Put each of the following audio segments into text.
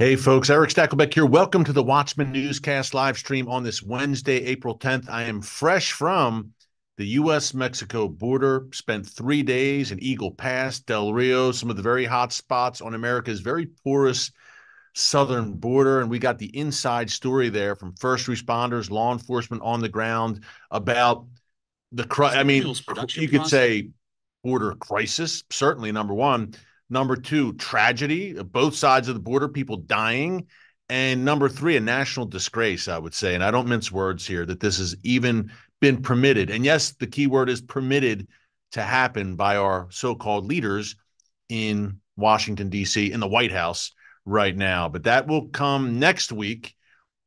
Hey folks, Eric Stackelbeck here. Welcome to the Watchman Newscast live stream on this Wednesday, April 10th. I am fresh from the U.S.-Mexico border, spent 3 days in Eagle Pass, Del Rio, some of the very hot spots on America's very porous southern border, and we got the inside story there from first responders, law enforcement on the ground about the, I mean, you could say border crisis, certainly number one. Number two, tragedy, both sides of the border, people dying. And number three, a national disgrace, I would say. And I don't mince words here that this has even been permitted. And yes, the key word is permitted to happen by our so-called leaders in Washington, D.C., in the White House right now. But that will come next week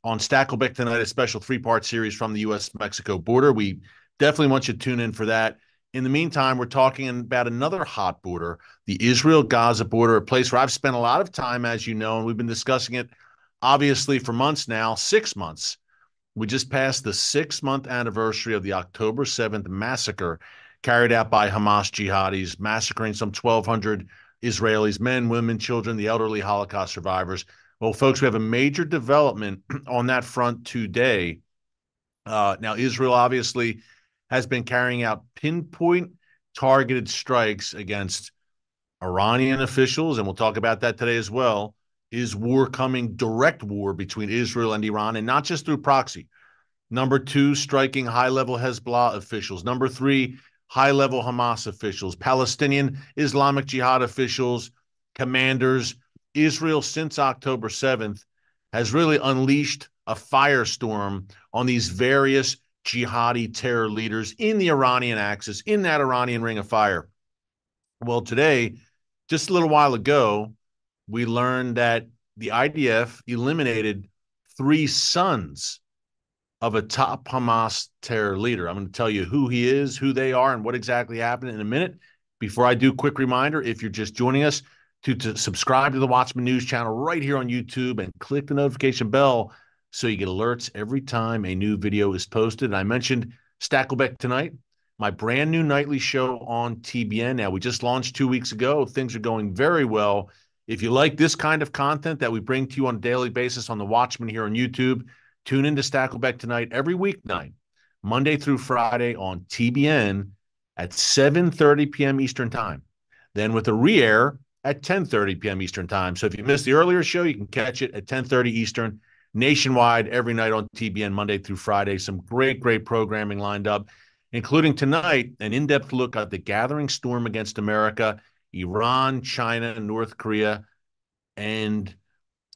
on Stackelbeck Tonight, a special three-part series from the U.S.-Mexico border. We definitely want you to tune in for that. In the meantime, we're talking about another hot border, the Israel-Gaza border, a place where I've spent a lot of time, as you know, and we've been discussing it, obviously, for months now, 6 months. We just passed the six-month anniversary of the October 7th massacre carried out by Hamas jihadis, massacring some 1,200 Israelis, men, women, children, the elderly, Holocaust survivors. Well, folks, we have a major development on that front today. Now, Israel, obviously, has been carrying out pinpoint targeted strikes against Iranian officials, and we'll talk about that today as well. Is war coming, direct war between Israel and Iran, and not just through proxy? Number two, striking high-level Hezbollah officials. Number three, high-level Hamas officials, Palestinian Islamic Jihad officials, commanders. Israel, since October 7th, has really unleashed a firestorm on these various jihadi terror leaders in the Iranian axis, in that Iranian ring of fire. Well, today, just a little while ago, we learned that the IDF eliminated three sons of a top Hamas terror leader. I'm going to tell you who he is, who they are, and what exactly happened in a minute. Before I do, quick reminder, if you're just joining us, to subscribe to the Watchman News channel right here on YouTube and click the notification bell so you get alerts every time a new video is posted. And I mentioned Stackelbeck Tonight, my brand new nightly show on TBN. Now, we just launched 2 weeks ago. Things are going very well. If you like this kind of content that we bring to you on a daily basis on The Watchman here on YouTube, tune into Stackelbeck Tonight every weeknight, Monday through Friday on TBN at 7:30 p.m. Eastern Time. Then with a re-air at 10:30 p.m. Eastern Time. So if you missed the earlier show, you can catch it at 10:30 Eastern nationwide every night on TBN, Monday through Friday. Some great, great programming lined up, including tonight, an in-depth look at the gathering storm against America, Iran, China, North Korea, and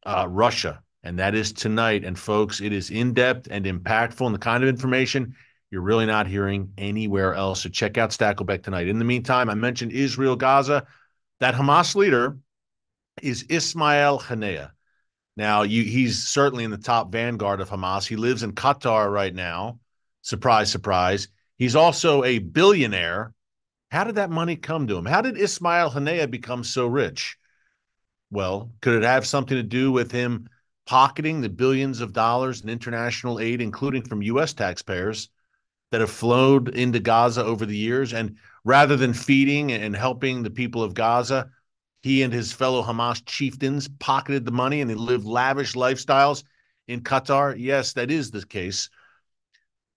Russia. And that is tonight. And folks, it is in-depth and impactful, and the kind of information you're really not hearing anywhere else. So check out Stackelbeck Tonight. In the meantime, I mentioned Israel, Gaza. That Hamas leader is Ismail Haniyeh. Now, he's certainly in the top vanguard of Hamas. He lives in Qatar right now. Surprise, surprise. He's also a billionaire. How did that money come to him? How did Ismail Haniyeh become so rich? Well, could it have something to do with him pocketing the billions of dollars in international aid, including from U.S. taxpayers, that have flowed into Gaza over the years? And rather than feeding and helping the people of Gaza, he and his fellow Hamas chieftains pocketed the money and they lived lavish lifestyles in Qatar. Yes, that is the case.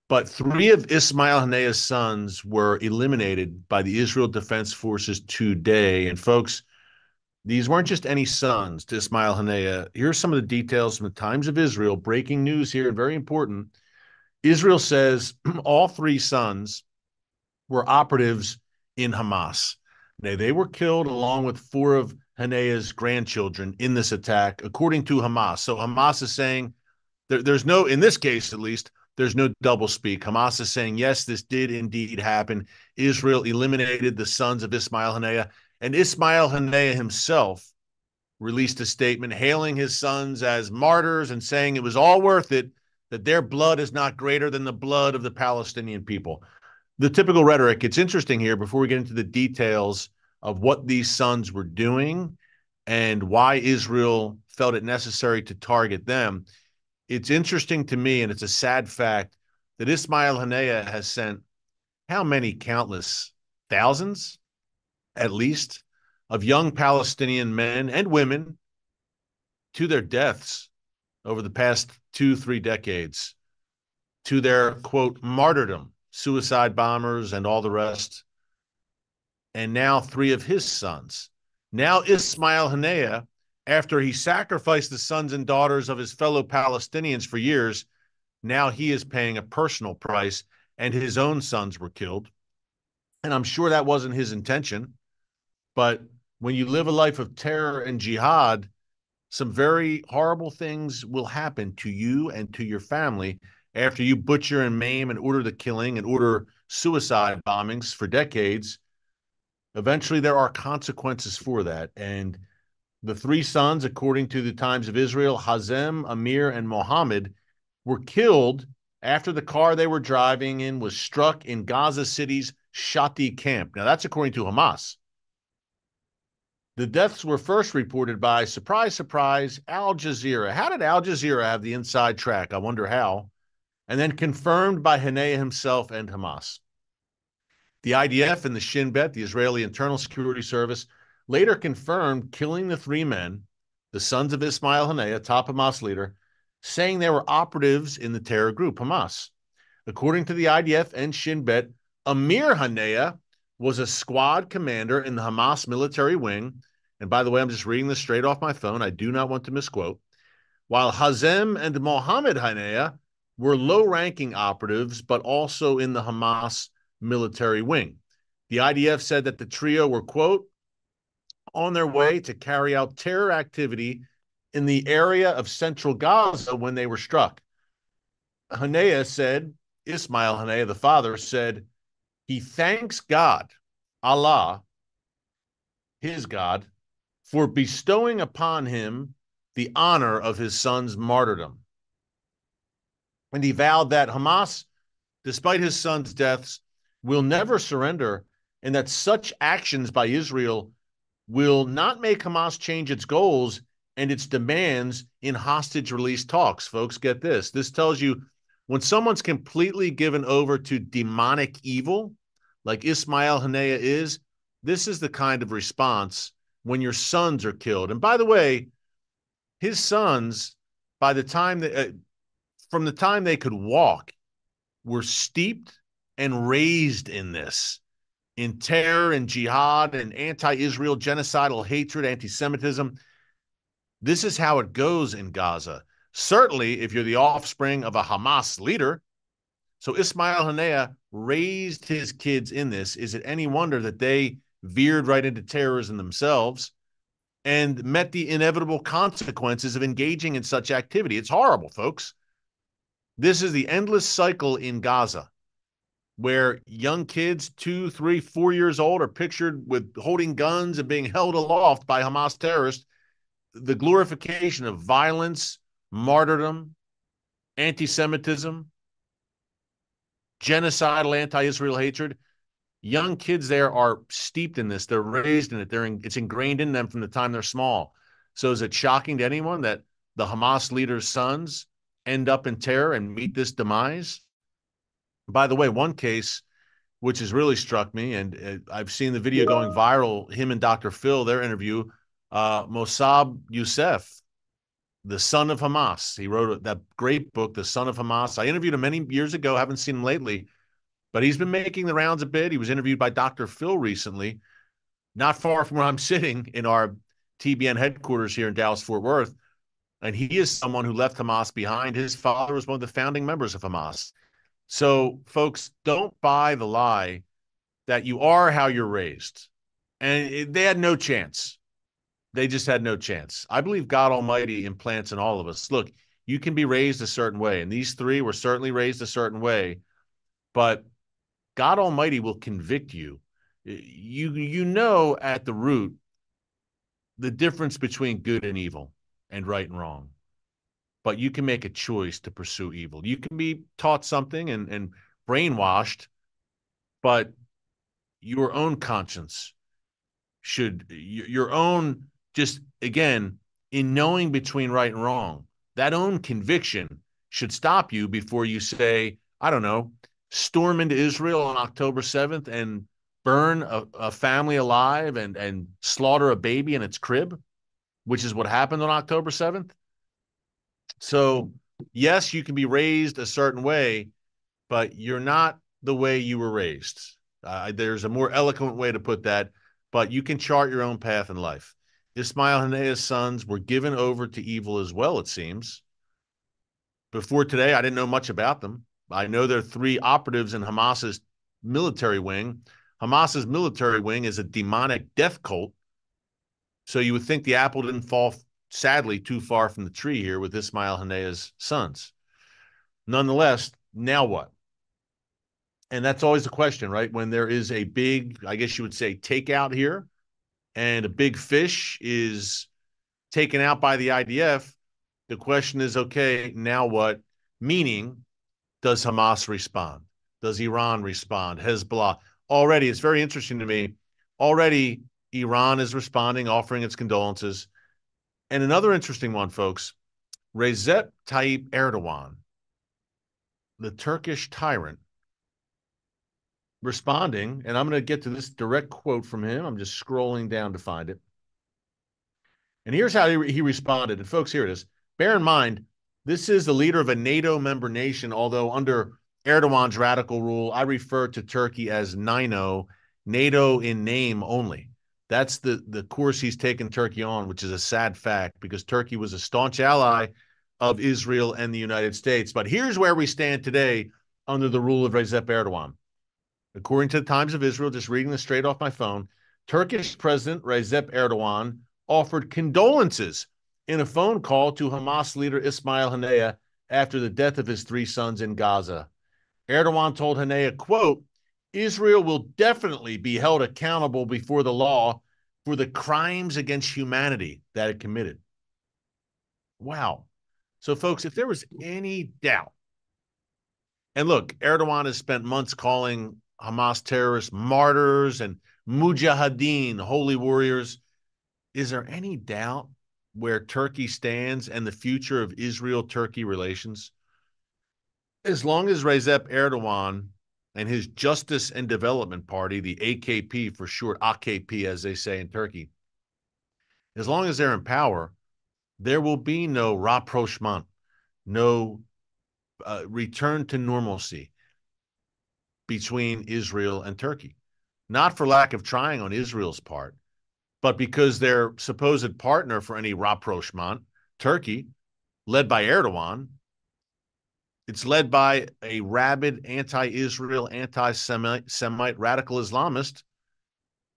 But three of Ismail Haniyeh's sons were eliminated by the Israel Defense Forces today. And folks, these weren't just any sons to Ismail Haniyeh. Here's some of the details from the Times of Israel. Breaking news here, very important. Israel says all three sons were operatives in Hamas. Now, they were killed along with four of Haniyeh's grandchildren in this attack, according to Hamas. So Hamas is saying there's no, in this case at least, there's no doublespeak. Hamas is saying, yes, this did indeed happen. Israel eliminated the sons of Ismail Haniyeh, and Ismail Haniyeh himself released a statement hailing his sons as martyrs and saying it was all worth it, that their blood is not greater than the blood of the Palestinian people. The typical rhetoric. It's interesting here before we get into the details of what these sons were doing and why Israel felt it necessary to target them. It's interesting to me, and it's a sad fact, that Ismail Haniyeh has sent how many countless thousands, at least, of young Palestinian men and women to their deaths over the past 2-3 decades, to their, quote, martyrdom, suicide bombers and all the rest, and now 3 of his sons. Now Ismail Haniyeh, after he sacrificed the sons and daughters of his fellow Palestinians for years, now he is paying a personal price, and his own sons were killed. And I'm sure that wasn't his intention, but when you live a life of terror and jihad, some very horrible things will happen to you and to your family after you butcher and maim and order the killing and order suicide bombings for decades. Eventually, there are consequences for that. And the 3 sons, according to the Times of Israel, Hazem, Amir, and Mohammed, were killed after the car they were driving in was struck in Gaza City's Shati camp. Now, that's according to Hamas. The deaths were first reported by, surprise, surprise, Al Jazeera. How did Al Jazeera have the inside track? I wonder how. And then confirmed by Haniyeh himself and Hamas. The IDF and the Shin Bet, the Israeli Internal Security Service, later confirmed killing the 3 men, the sons of Ismail Haniyeh, top Hamas leader, saying they were operatives in the terror group Hamas. According to the IDF and Shin Bet, Amir Haniyeh was a squad commander in the Hamas military wing. And by the way, I'm just reading this straight off my phone. I do not want to misquote. While Hazem and Mohammed Haniyeh were low-ranking operatives, but also in the Hamas military wing. The IDF said that the trio were, quote, on their way to carry out terror activity in the area of central Gaza when they were struck. Haniyeh said, Ismail Haniyeh, the father, said he thanks God, Allah, his God, for bestowing upon him the honor of his son's martyrdom. And he vowed that Hamas, despite his son's deaths, will never surrender, and that such actions by Israel will not make Hamas change its goals and its demands in hostage release talks. Folks, get this. This tells you when someone's completely given over to demonic evil, like Ismail Haniyeh is, this is the kind of response when your sons are killed. And by the way, his sons, by the time they... from the time they could walk, were steeped and raised in this, in terror and jihad and anti-Israel genocidal hatred, anti-Semitism. This is how it goes in Gaza, certainly if you're the offspring of a Hamas leader. So Ismail Haniyeh raised his kids in this. Is it any wonder that they veered right into terrorism themselves and met the inevitable consequences of engaging in such activity? It's horrible, folks. This is the endless cycle in Gaza, where young kids, 2, 3, 4 years old, are pictured with holding guns and being held aloft by Hamas terrorists. The glorification of violence, martyrdom, anti-Semitism, genocidal anti-Israel hatred. Young kids there are steeped in this. They're raised in it. It's ingrained in them from the time they're small. So is it shocking to anyone that the Hamas leader's sons end up in terror and meet this demise? By the way, one case which has really struck me, and I've seen the video going viral, him and Dr. Phil, their interview, Mosab Yousef, the son of Hamas. He wrote that great book, The Son of Hamas. I interviewed him many years ago, haven't seen him lately, but he's been making the rounds a bit. He was interviewed by Dr. Phil recently, not far from where I'm sitting in our TBN headquarters here in Dallas, Fort Worth. And he is someone who left Hamas behind. His father was one of the founding members of Hamas. So, folks, don't buy the lie that you are how you're raised. And they had no chance. They just had no chance. I believe God Almighty implants in all of us. Look, you can be raised a certain way. And these 3 were certainly raised a certain way. But God Almighty will convict you. You know at the root the difference between good and evil, and right and wrong. But you can make a choice to pursue evil. You can be taught something and brainwashed, but your own conscience should, your own, just again, in knowing between right and wrong, that own conviction should stop you before you say, I don't know, storm into Israel on October 7th and burn a family alive and slaughter a baby in its crib. which is what happened on October 7th. So, yes, you can be raised a certain way, but you're not the way you were raised. There's a more eloquent way to put that, but you can chart your own path in life. Ismail Haniyeh's sons were given over to evil as well, it seems. Before today, I didn't know much about them. I know there are three operatives in Hamas's military wing. Hamas's military wing is a demonic death cult. So you would think the apple didn't fall, sadly, too far from the tree here with Ismail Haniyeh's sons. Nonetheless, now what? And that's always the question, right? When there is a big, I guess you would say, takeout here, and a big fish is taken out by the IDF, the question is, okay, now what? Meaning, does Hamas respond? Does Iran respond? Hezbollah? Already, it's very interesting to me, already Iran is responding, offering its condolences. And another interesting one, folks, Recep Tayyip Erdogan, the Turkish tyrant, responding, and I'm going to get to this direct quote from him. I'm just scrolling down to find it. And here's how he responded. And folks, here it is. Bear in mind, this is the leader of a NATO member nation, although under Erdogan's radical rule, I refer to Turkey as NINO, NATO in name only. That's the course he's taken Turkey on, which is a sad fact because Turkey was a staunch ally of Israel and the United States. But here's where we stand today under the rule of Recep Erdogan. According to the Times of Israel, just reading this straight off my phone, Turkish President Recep Erdogan offered condolences in a phone call to Hamas leader Ismail Haniyeh after the death of his three sons in Gaza. Erdogan told Haniyeh, quote, Israel will definitely be held accountable before the law for the crimes against humanity that it committed. Wow. So, folks, if there was any doubt, and look, Erdogan has spent months calling Hamas terrorists martyrs and mujahideen, holy warriors. Is there any doubt where Turkey stands and the future of Israel-Turkey relations? As long as Recep Erdogan and his Justice and Development Party, the AKP for short, AKP as they say in Turkey, as long as they're in power, there will be no rapprochement, no return to normalcy between Israel and Turkey. Not for lack of trying on Israel's part, but because their supposed partner for any rapprochement, Turkey, led by Erdogan, it's led by a rabid anti-Israel, anti-Semite radical Islamist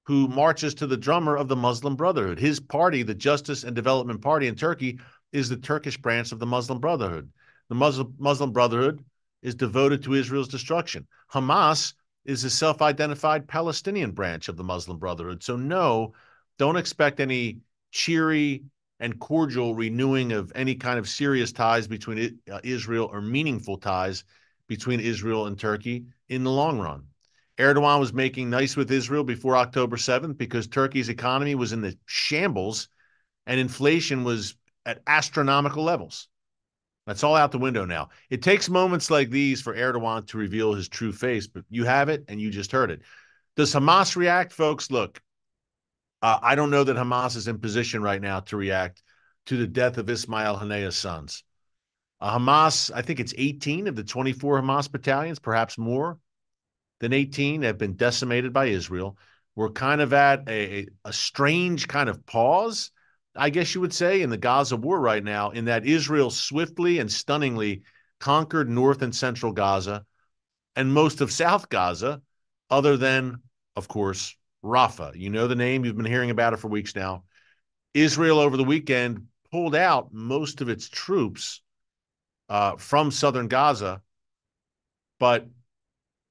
who marches to the drummer of the Muslim Brotherhood. His party, the Justice and Development Party in Turkey, is the Turkish branch of the Muslim Brotherhood. The Muslim Brotherhood is devoted to Israel's destruction. Hamas is a self-identified Palestinian branch of the Muslim Brotherhood. So no, don't expect any cheery and cordial renewing of any kind of serious ties between Israel or meaningful ties between Israel and Turkey in the long run. Erdogan was making nice with Israel before October 7th because Turkey's economy was in the shambles and inflation was at astronomical levels. That's all out the window now. It takes moments like these for Erdogan to reveal his true face, but you have it and you just heard it. Does Hamas react, folks? Look, I don't know that Hamas is in position right now to react to the death of Ismail Haniyeh's sons. Hamas, I think it's 18 of the 24 Hamas battalions, perhaps more than 18, have been decimated by Israel. We're kind of at a strange kind of pause, I guess you would say, in the Gaza war right now, in that Israel swiftly and stunningly conquered north and central Gaza and most of south Gaza, other than, of course, Rafah. You know the name. You've been hearing about it for weeks now. Israel over the weekend pulled out most of its troops from southern Gaza. But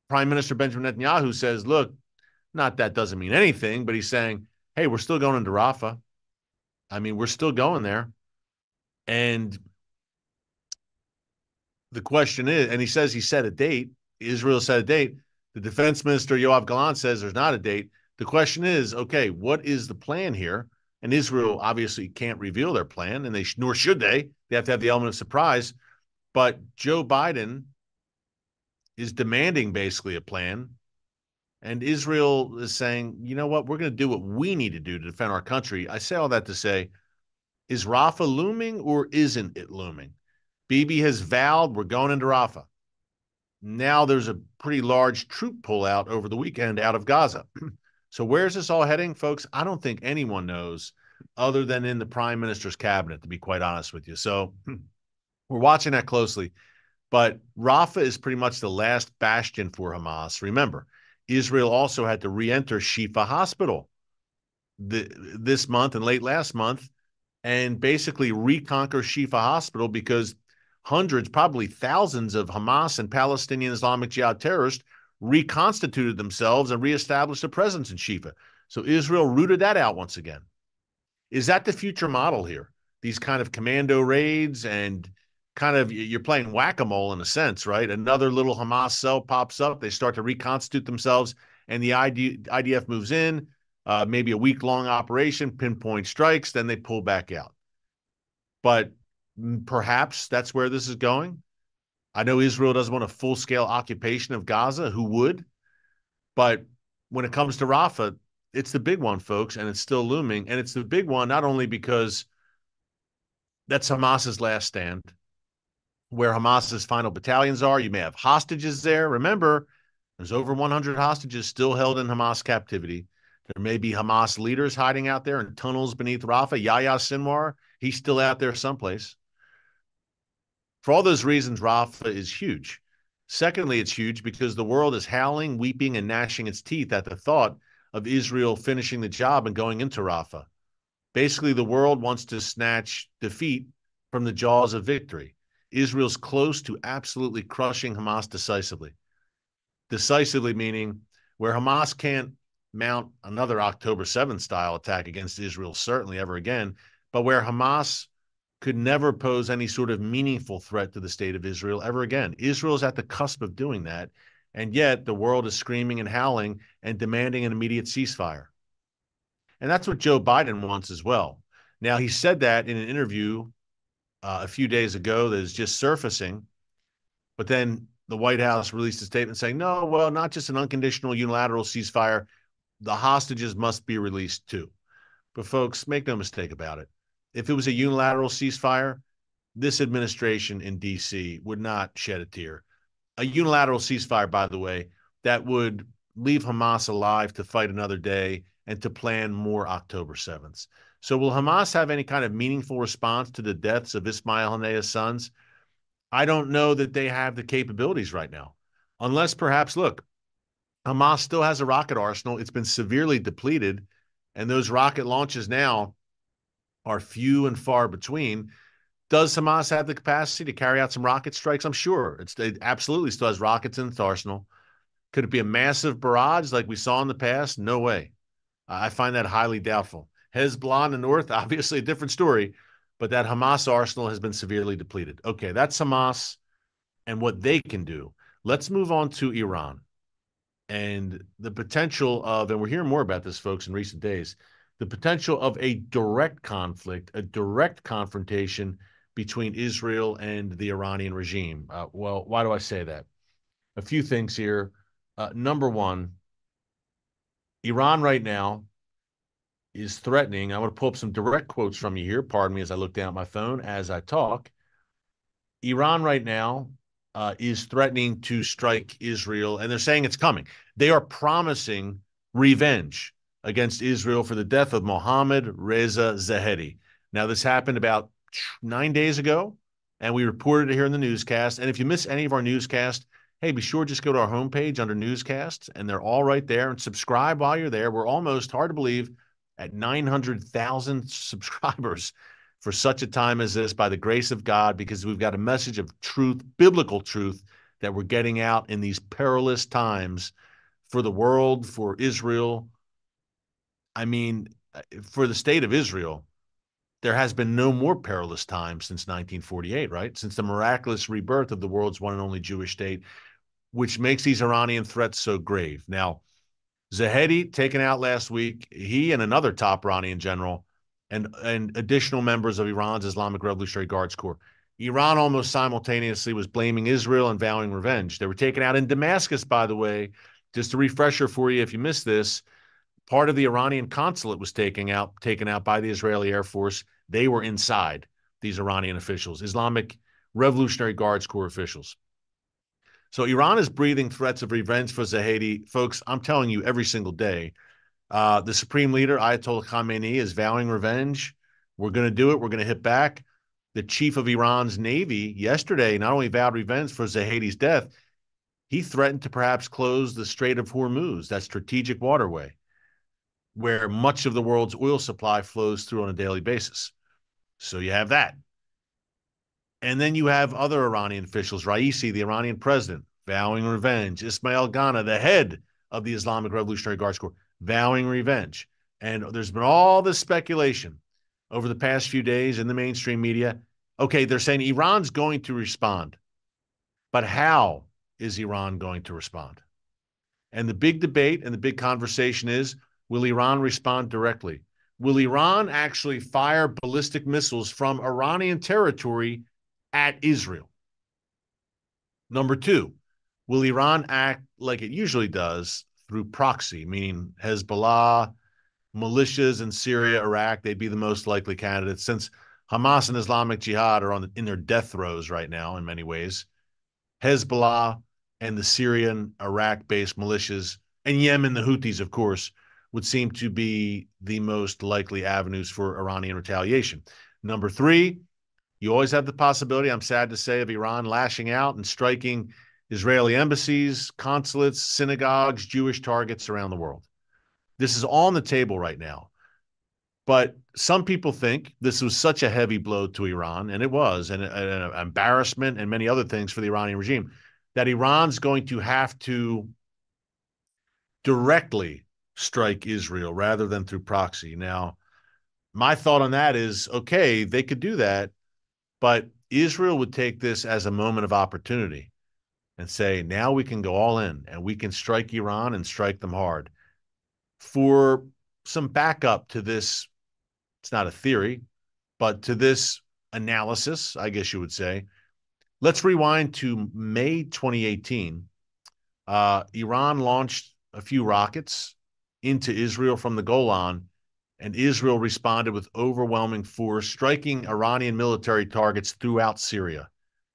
Prime Minister Benjamin Netanyahu says, look, not that doesn't mean anything, but he's saying, hey, we're still going into Rafah. I mean, we're still going there. And the question is, and he says he set a date. Israel set a date. The defense minister, Yoav Gallant, says there's not a date. The question is, okay, what is the plan here? And Israel obviously can't reveal their plan, and nor should they. They have to have the element of surprise. But Joe Biden is demanding basically a plan, and Israel is saying, you know what, we're going to do what we need to do to defend our country. I say all that to say Is Rafah looming or isn't it looming? Bibi has vowed we're going into Rafah. Now there's a pretty large troop pullout over the weekend out of Gaza. So where's this all heading, folks? I don't think anyone knows other than in the prime minister's cabinet, to be quite honest with you. So we're watching that closely. But Rafah is pretty much the last bastion for Hamas. Remember, Israel also had to re-enter Shifa Hospital this month and late last month and basically reconquer Shifa Hospital because hundreds, probably thousands of Hamas and Palestinian Islamic Jihad terrorists reconstituted themselves and reestablished a presence in Shifa. So Israel rooted that out once again. Is that the future model here? These kind of commando raids and kind of you're playing whack-a-mole in a sense, right? Another little Hamas cell pops up. They start to reconstitute themselves and the IDF moves in, maybe a week-long operation, pinpoint strikes, then they pull back out. But perhaps that's where this is going. I know Israel doesn't want a full-scale occupation of Gaza. Who would? But when it comes to Rafah, it's the big one, folks, and it's still looming. And it's the big one not only because that's Hamas's last stand, where Hamas's final battalions are. You may have hostages there. Remember, there's over 100 hostages still held in Hamas captivity. There may be Hamas leaders hiding out there in tunnels beneath Rafah. Yahya Sinwar, he's still out there someplace. For all those reasons, Rafah is huge. Secondly, it's huge because the world is howling, weeping, and gnashing its teeth at the thought of Israel finishing the job and going into Rafah. Basically, the world wants to snatch defeat from the jaws of victory. Israel's close to absolutely crushing Hamas decisively. Decisively meaning where Hamas can't mount another October 7th-style attack against Israel, certainly ever again, but where Hamas could never pose any sort of meaningful threat to the state of Israel ever again. Israel's at the cusp of doing that, and yet the world is screaming and howling and demanding an immediate ceasefire. And that's what Joe Biden wants as well. Now, he said that in an interview a few days ago that is just surfacing, but then the White House released a statement saying, no, well, not just an unconditional unilateral ceasefire, the hostages must be released too. But folks, make no mistake about it. If it was a unilateral ceasefire, this administration in D.C. would not shed a tear. A unilateral ceasefire, by the way, that would leave Hamas alive to fight another day and to plan more October 7th. So will Hamas have any kind of meaningful response to the deaths of Ismail Haniyeh's sons? I don't know that they have the capabilities right now. Unless perhaps, look, Hamas still has a rocket arsenal. It's been severely depleted, and those rocket launches now are few and far between. Does Hamas have the capacity to carry out some rocket strikes? I'm sure. It absolutely still has rockets in its arsenal. Could it be a massive barrage like we saw in the past? No way. I find that highly doubtful. Hezbollah in the north, obviously a different story, but that Hamas arsenal has been severely depleted. Okay, that's Hamas and what they can do. Let's move on to Iran and the potential of, and we're hearing more about this, folks, in recent days, the potential of a direct conflict, a direct confrontation between Israel and the Iranian regime. Well, why do I say that? A few things here. Number one, Iran right now is threatening. I want to pull up some direct quotes from you here. Pardon me as I look down at my phone as I talk. Iran right now is threatening to strike Israel, and they're saying it's coming. They are promising revenge against Israel for the death of Mohammad Reza Zahedi. Now, this happened about 9 days ago, and we reported it here in the newscast. And if you miss any of our newscasts, hey, be sure just go to our homepage under newscasts, and they're all right there. And subscribe while you're there. We're almost, hard to believe, at 900,000 subscribers for such a time as this by the grace of God, because we've got a message of truth, biblical truth, that we're getting out in these perilous times for the world, for Israel. I mean, for the state of Israel, there has been no more perilous time since 1948, right? Since the miraculous rebirth of the world's one and only Jewish state, which makes these Iranian threats so grave. Now, Zahedi taken out last week, he and another top Iranian general and additional members of Iran's Islamic Revolutionary Guards Corps. Iran almost simultaneously was blaming Israel and vowing revenge. They were taken out in Damascus, by the way. Just a refresher for you if you missed this. Part of the Iranian consulate was taken out by the Israeli Air Force. They were inside, these Iranian officials, Islamic Revolutionary Guards Corps officials. So Iran is breathing threats of revenge for Zahedi. Folks, I'm telling you every single day, the Supreme Leader, Ayatollah Khamenei, is vowing revenge. We're going to do it. We're going to hit back. The chief of Iran's Navy yesterday not only vowed revenge for Zahedi's death, he threatened to perhaps close the Strait of Hormuz, that strategic waterway, where much of the world's oil supply flows through on a daily basis. So you have that. And then you have other Iranian officials, Raisi, the Iranian president, vowing revenge. Ismail Ghana, the head of the Islamic Revolutionary Guards Corps, vowing revenge. And there's been all this speculation over the past few days in the mainstream media. Okay, they're saying Iran's going to respond. But how is Iran going to respond? And the big debate and the big conversation is, will Iran respond directly? Will Iran actually fire ballistic missiles from Iranian territory at Israel? Number two, will Iran act like it usually does through proxy, meaning Hezbollah, militias in Syria, Iraq? They'd be the most likely candidates since Hamas and Islamic Jihad are in their death throes right now in many ways. Hezbollah and the Syrian, Iraq-based militias, and Yemen, the Houthis, of course, would seem to be the most likely avenues for Iranian retaliation. Number three, you always have the possibility, I'm sad to say, of Iran lashing out and striking Israeli embassies, consulates, synagogues, Jewish targets around the world. This is on the table right now. But some people think this was such a heavy blow to Iran, and it was, and an embarrassment and many other things for the Iranian regime, that Iran's going to have to directly strike Israel rather than through proxy. Now, my thought on that is, okay, they could do that, but Israel would take this as a moment of opportunity and say, now we can go all in and we can strike Iran and strike them hard. For some backup to this, it's not a theory, but to this analysis, I guess you would say, let's rewind to May 2018. Iran launched a few rockets into Israel from the Golan, and Israel responded with overwhelming force, striking Iranian military targets throughout Syria.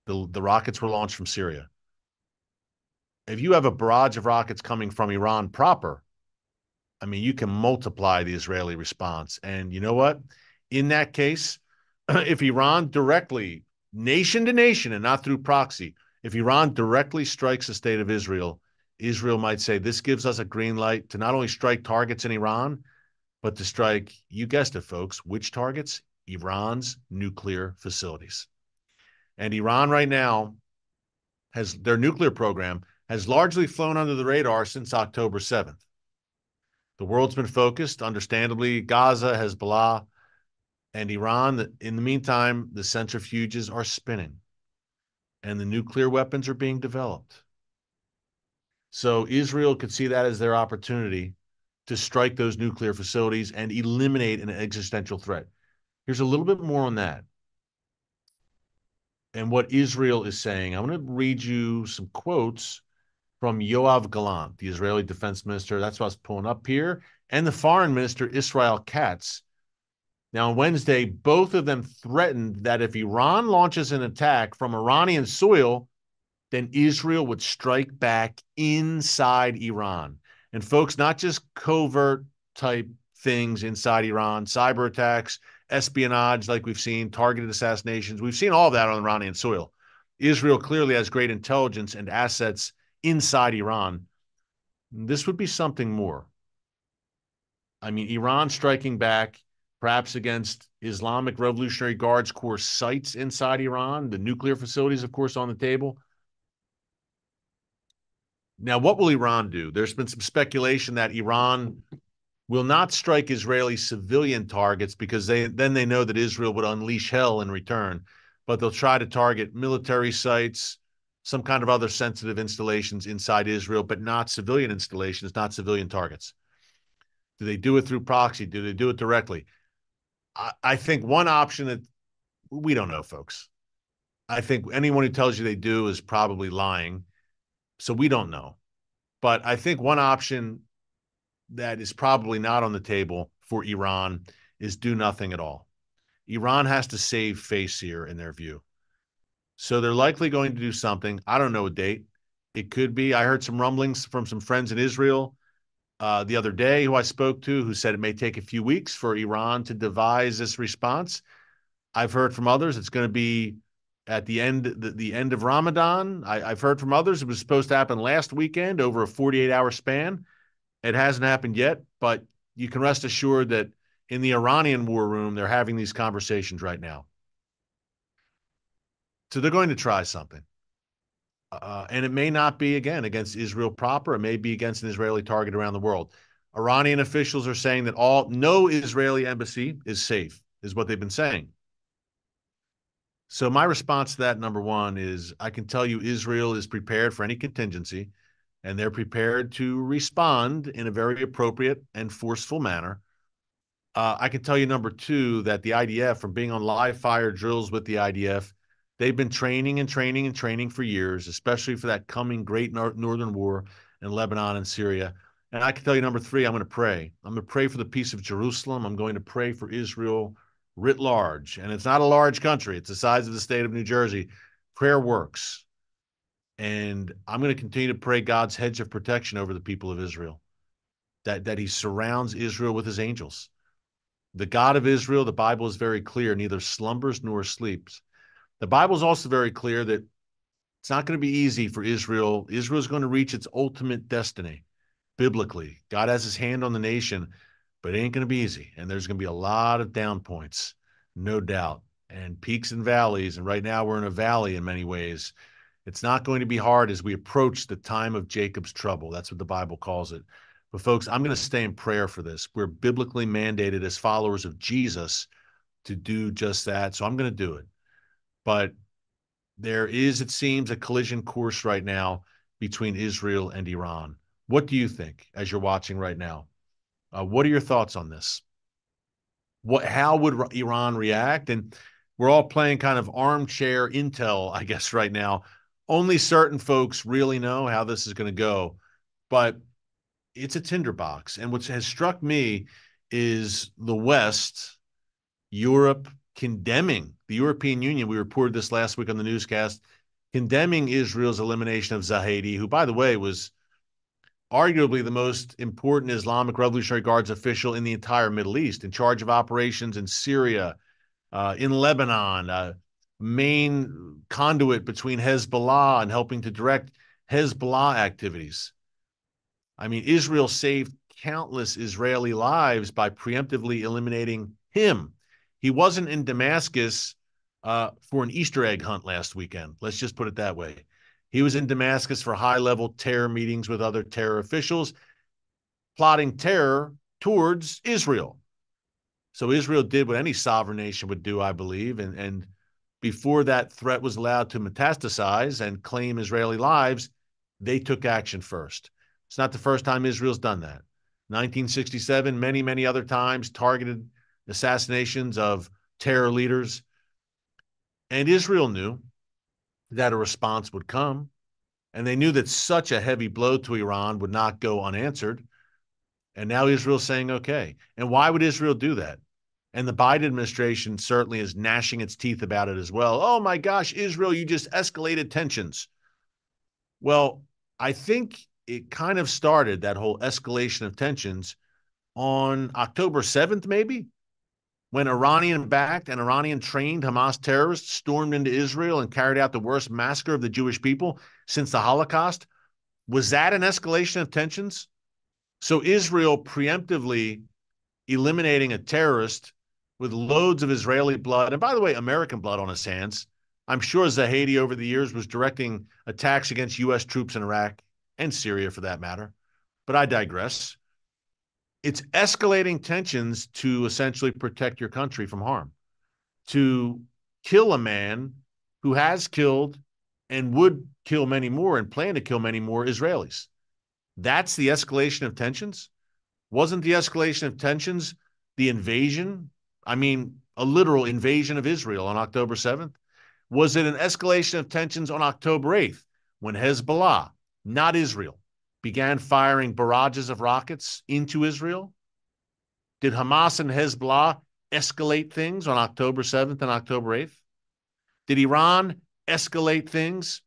The rockets were launched from Syria. If you have a barrage of rockets coming from Iran proper, I mean, you can multiply the Israeli response. And you know what? In that case, if Iran directly, nation to nation and not through proxy, if Iran directly strikes the state of Israel, Israel might say, this gives us a green light to not only strike targets in Iran, but to strike, you guessed it, folks, which targets? Iran's nuclear facilities. And Iran right now has their nuclear program has largely flown under the radar since October 7th. The world's been focused, understandably, Gaza, Hezbollah, and Iran. In the meantime, the centrifuges are spinning and the nuclear weapons are being developed. So Israel could see that as their opportunity to strike those nuclear facilities and eliminate an existential threat. Here's a little bit more on that and what Israel is saying. I'm going to read you some quotes from Yoav Gallant, the Israeli defense minister. That's what I was pulling up here. And the foreign minister, Israel Katz. Now, on Wednesday, both of them threatened that if Iran launches an attack from Iranian soil, then Israel would strike back inside Iran. And folks, not just covert type things inside Iran, cyber attacks, espionage like we've seen, targeted assassinations. We've seen all of that on Iranian soil. Israel clearly has great intelligence and assets inside Iran. This would be something more. I mean, Iran striking back perhaps against Islamic Revolutionary Guards Corps sites inside Iran, the nuclear facilities, of course, on the table. Now, what will Iran do? There's been some speculation that Iran will not strike Israeli civilian targets because they know that Israel would unleash hell in return, but they'll try to target military sites, some kind of other sensitive installations inside Israel, but not civilian installations, not civilian targets. Do they do it through proxy? Do they do it directly? I think one option that we don't know, folks. I think anyone who tells you they do is probably lying. So we don't know. But I think one option that is probably not on the table for Iran is do nothing at all. Iran has to save face here in their view. So they're likely going to do something. I don't know a date. It could be. I heard some rumblings from some friends in Israel the other day who I spoke to, who said it may take a few weeks for Iran to devise this response. I've heard from others it's going to be at the end of Ramadan. I've heard from others it was supposed to happen last weekend over a 48-hour span. It hasn't happened yet, but you can rest assured that in the Iranian war room, they're having these conversations right now. So they're going to try something. And it may not be, again, against Israel proper. It may be against an Israeli target around the world. Iranian officials are saying that no Israeli embassy is safe, is what they've been saying. So my response to that, number one, is I can tell you Israel is prepared for any contingency, and they're prepared to respond in a very appropriate and forceful manner. I can tell you, number two, that the IDF, from being on live fire drills with the IDF, they've been training and training and training for years, especially for that coming great northern war in Lebanon and Syria. And I can tell you, number three, I'm going to pray. I'm going to pray for the peace of Jerusalem. I'm going to pray for Israel writ large. And it's not a large country. It's the size of the state of New Jersey. Prayer works. And I'm going to continue to pray God's hedge of protection over the people of Israel, that he surrounds Israel with his angels. The God of Israel, the Bible is very clear, neither slumbers nor sleeps. The Bible is also very clear that it's not going to be easy for Israel. Israel is going to reach its ultimate destiny, biblically. God has his hand on the nation, but it ain't going to be easy. And there's going to be a lot of down points, no doubt, and peaks and valleys. And right now we're in a valley in many ways. It's not going to be hard as we approach the time of Jacob's trouble. That's what the Bible calls it. But folks, I'm going to stay in prayer for this. We're biblically mandated as followers of Jesus to do just that. So I'm going to do it. But there is, it seems, a collision course right now between Israel and Iran. What do you think as you're watching right now? What are your thoughts on this? How would Iran react? And we're all playing kind of armchair intel, I guess, right now. Only certain folks really know how this is going to go. But it's a tinderbox. And what has struck me is the West, Europe, condemning the European Union. We reported this last week on the newscast, condemning Israel's elimination of Zahedi, who, by the way, was arguably the most important Islamic Revolutionary Guards official in the entire Middle East, in charge of operations in Syria, in Lebanon, main conduit between Hezbollah and helping to direct Hezbollah activities. I mean, Israel saved countless Israeli lives by preemptively eliminating him. He wasn't in Damascus for an Easter egg hunt last weekend. Let's just put it that way. He was in Damascus for high-level terror meetings with other terror officials, plotting terror towards Israel. So Israel did what any sovereign nation would do, I believe. And before that threat was allowed to metastasize and claim Israeli lives, they took action first. It's not the first time Israel's done that. 1967, many, many other times, targeted assassinations of terror leaders. And Israel knew that a response would come. And they knew that such a heavy blow to Iran would not go unanswered. And now Israel's saying, okay. And why would Israel do that? And the Biden administration certainly is gnashing its teeth about it as well. Oh my gosh, Israel, you just escalated tensions. Well, I think it kind of started, that whole escalation of tensions, on October 7th, maybe, when Iranian-backed and Iranian-trained Hamas terrorists stormed into Israel and carried out the worst massacre of the Jewish people since the Holocaust. Was that an escalation of tensions? So Israel preemptively eliminating a terrorist with loads of Israeli blood, and by the way, American blood on his hands. I'm sure Zahedi over the years was directing attacks against U.S. troops in Iraq and Syria for that matter, but I digress. It's escalating tensions to essentially protect your country from harm, to kill a man who has killed and would kill many more and plan to kill many more Israelis. That's the escalation of tensions. Wasn't the escalation of tensions the invasion? I mean, a literal invasion of Israel on October 7th. Was it an escalation of tensions on October 8th when Hezbollah, not Israel, began firing barrages of rockets into Israel? Did Hamas and Hezbollah escalate things on October 7th and October 8th? Did Iran escalate things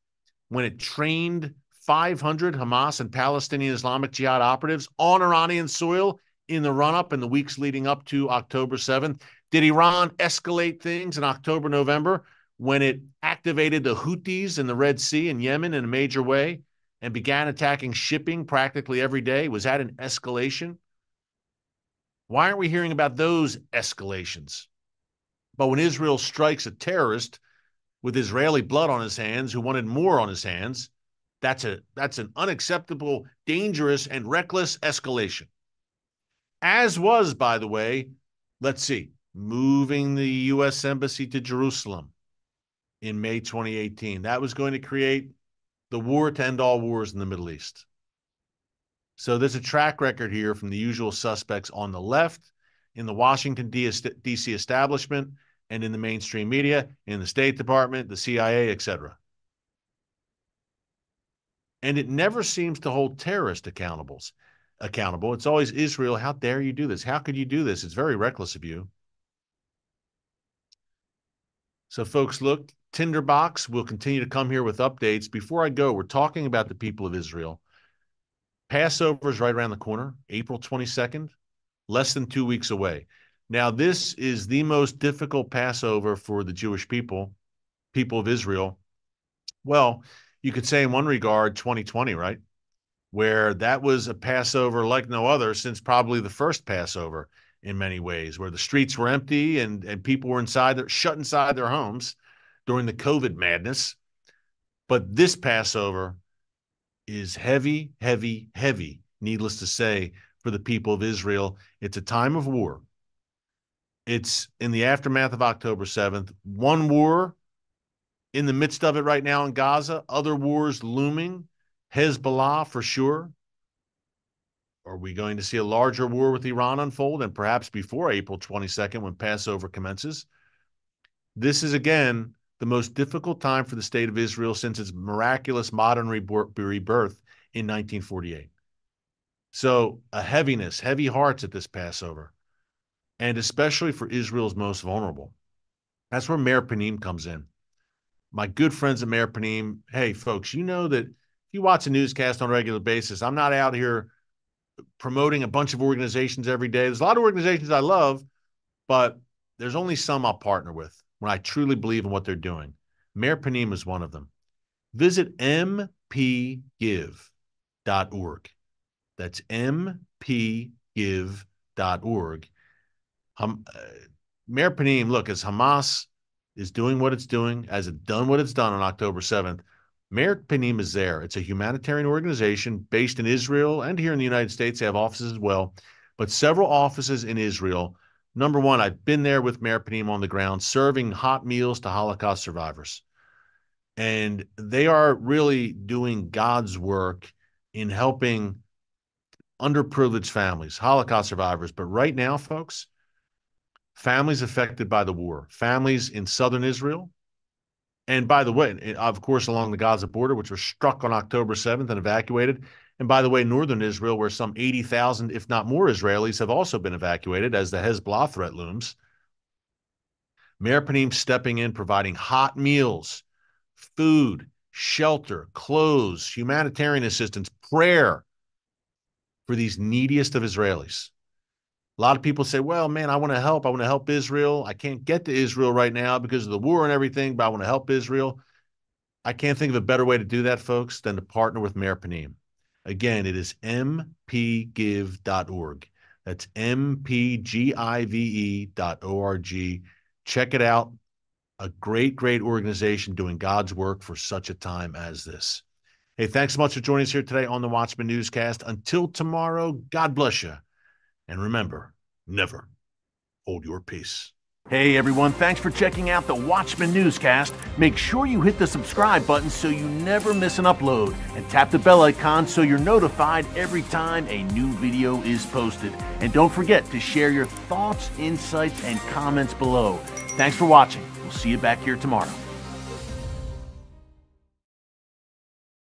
when it trained 500 Hamas and Palestinian Islamic Jihad operatives on Iranian soil in the run-up in the weeks leading up to October 7th? Did Iran escalate things in October, November when it activated the Houthis in the Red Sea and Yemen in a major way and began attacking shipping practically every day? Was that an escalation? Why aren't we hearing about those escalations? But when Israel strikes a terrorist with Israeli blood on his hands, who wanted more on his hands, that's an unacceptable, dangerous, and reckless escalation. As was, by the way, let's see, moving the U.S. Embassy to Jerusalem in May 2018. That was going to create the war to end all wars in the Middle East. So there's a track record here from the usual suspects on the left, in the Washington, D.C. establishment, and in the mainstream media, in the State Department, the CIA, etc. And it never seems to hold terrorists accountable. It's always Israel. How dare you do this? How could you do this? It's very reckless of you. So folks, look, Tinderbox will continue to come here with updates. Before I go, we're talking about the people of Israel. Passover is right around the corner, April 22nd, less than 2 weeks away. Now, this is the most difficult Passover for the Jewish people of Israel. Well, you could say in one regard, 2020, right? Where that was a Passover like no other since probably the first Passover in many ways, where the streets were empty and people were shut inside their homes during the COVID madness. But this Passover is heavy, heavy, heavy, needless to say, for the people of Israel. It's a time of war. It's in the aftermath of October 7th. One war in the midst of it right now in Gaza, other wars looming. Hezbollah for sure. Are we going to see a larger war with Iran unfold, and perhaps before April 22nd when Passover commences? This is, again, the most difficult time for the state of Israel since its miraculous modern rebirth in 1948. So a heaviness, heavy hearts at this Passover, and especially for Israel's most vulnerable. That's where Meir Panim comes in. My good friends at Meir Panim, hey, folks, you know that if you watch a newscast on a regular basis, I'm not out here promoting a bunch of organizations every day. There's a lot of organizations I love, but there's only some I'll partner with when I truly believe in what they're doing. Meir Panim is one of them. Visit mpgive.org. That's mpgive.org. Meir Panim, look, as Hamas is doing what it's doing, as it's done what it's done on October 7th, Meir Panim is there. It's a humanitarian organization based in Israel and here in the United States. They have offices as well, but several offices in Israel. Number one, I've been there with Meir Panim on the ground, serving hot meals to Holocaust survivors. And they are really doing God's work in helping underprivileged families, Holocaust survivors. But right now, folks, families affected by the war, families in southern Israel, and by the way, of course, along the Gaza border, which was struck on October 7th and evacuated. And by the way, northern Israel, where some 80,000, if not more, Israelis have also been evacuated as the Hezbollah threat looms. Meir Panim stepping in, providing hot meals, food, shelter, clothes, humanitarian assistance, prayer for these neediest of Israelis. A lot of people say, well, man, I want to help Israel. I can't get to Israel right now because of the war and everything, but I want to help Israel. I can't think of a better way to do that, folks, than to partner with Meir Panim. Again, it is mpgive.org. That's mpgive.org. Check it out. A great, great organization doing God's work for such a time as this. Hey, thanks so much for joining us here today on the Watchman Newscast. Until tomorrow, God bless you. And remember, never hold your peace. Hey everyone, thanks for checking out the Watchman Newscast. Make sure you hit the subscribe button so you never miss an upload, and tap the bell icon so you're notified every time a new video is posted. And don't forget to share your thoughts, insights, and comments below. Thanks for watching. We'll see you back here tomorrow.